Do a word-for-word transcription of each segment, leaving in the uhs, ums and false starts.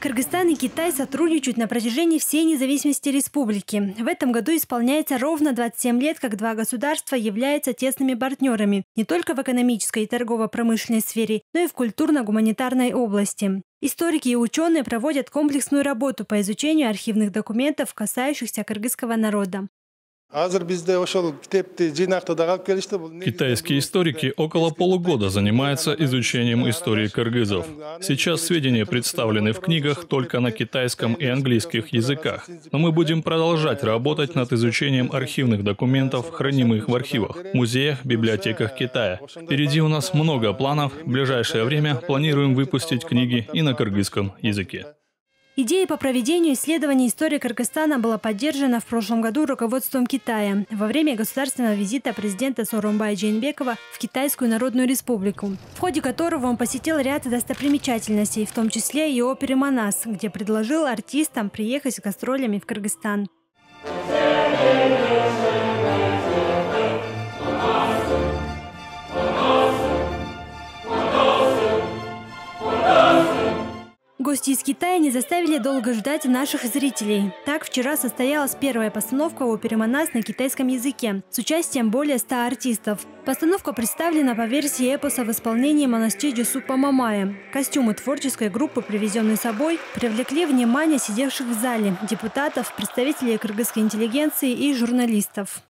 Кыргызстан и Китай сотрудничают на протяжении всей независимости республики. В этом году исполняется ровно двадцать семь лет, как два государства являются тесными партнерами не только в экономической и торгово-промышленной сфере, но и в культурно-гуманитарной области. Историки и ученые проводят комплексную работу по изучению архивных документов, касающихся кыргызского народа. Китайские историки около полугода занимаются изучением истории кыргызов. Сейчас сведения представлены в книгах только на китайском и английских языках, но мы будем продолжать работать над изучением архивных документов, хранимых в архивах, музеях, библиотеках Китая. Впереди у нас много планов, в ближайшее время планируем выпустить книги и на кыргызском языке. Идея по проведению исследований истории Кыргызстана была поддержана в прошлом году руководством Китая во время государственного визита президента Сооронбая Жээнбекова в Китайскую Народную Республику, в ходе которого он посетил ряд достопримечательностей, в том числе и оперы «Манас», где предложил артистам приехать с гастролями в Кыргызстан. Гости из Китая не заставили долго ждать наших зрителей. Так, вчера состоялась первая постановка оперы «Манас» на китайском языке с участием более ста артистов. Постановка представлена по версии эпоса в исполнении монастыря Жусупа Мамая. Костюмы творческой группы, привезенные с собой, привлекли внимание сидевших в зале депутатов, представителей кыргызской интеллигенции и журналистов.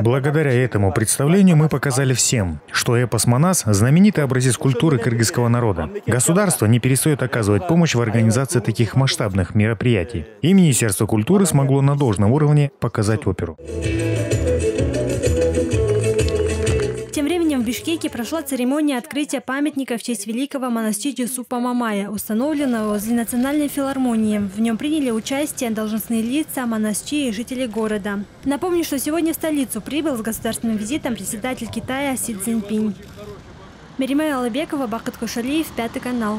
Благодаря этому представлению мы показали всем, что эпос «Манас» – знаменитый образец культуры кыргызского народа. Государство не перестает оказывать помощь в организации таких масштабных мероприятий. И Министерство культуры смогло на должном уровне показать оперу. Тем временем в Бишкеке прошла церемония открытия памятника в честь великого монастыря Жусупа Мамая, установленного возле Национальной филармонии. В нем приняли участие должностные лица, монастыри и жители города. Напомню, что сегодня в столицу прибыл с государственным визитом председатель Китая Си Цзиньпин. Миримая Алабекова, Бахат Кушалиев, Пятый канал.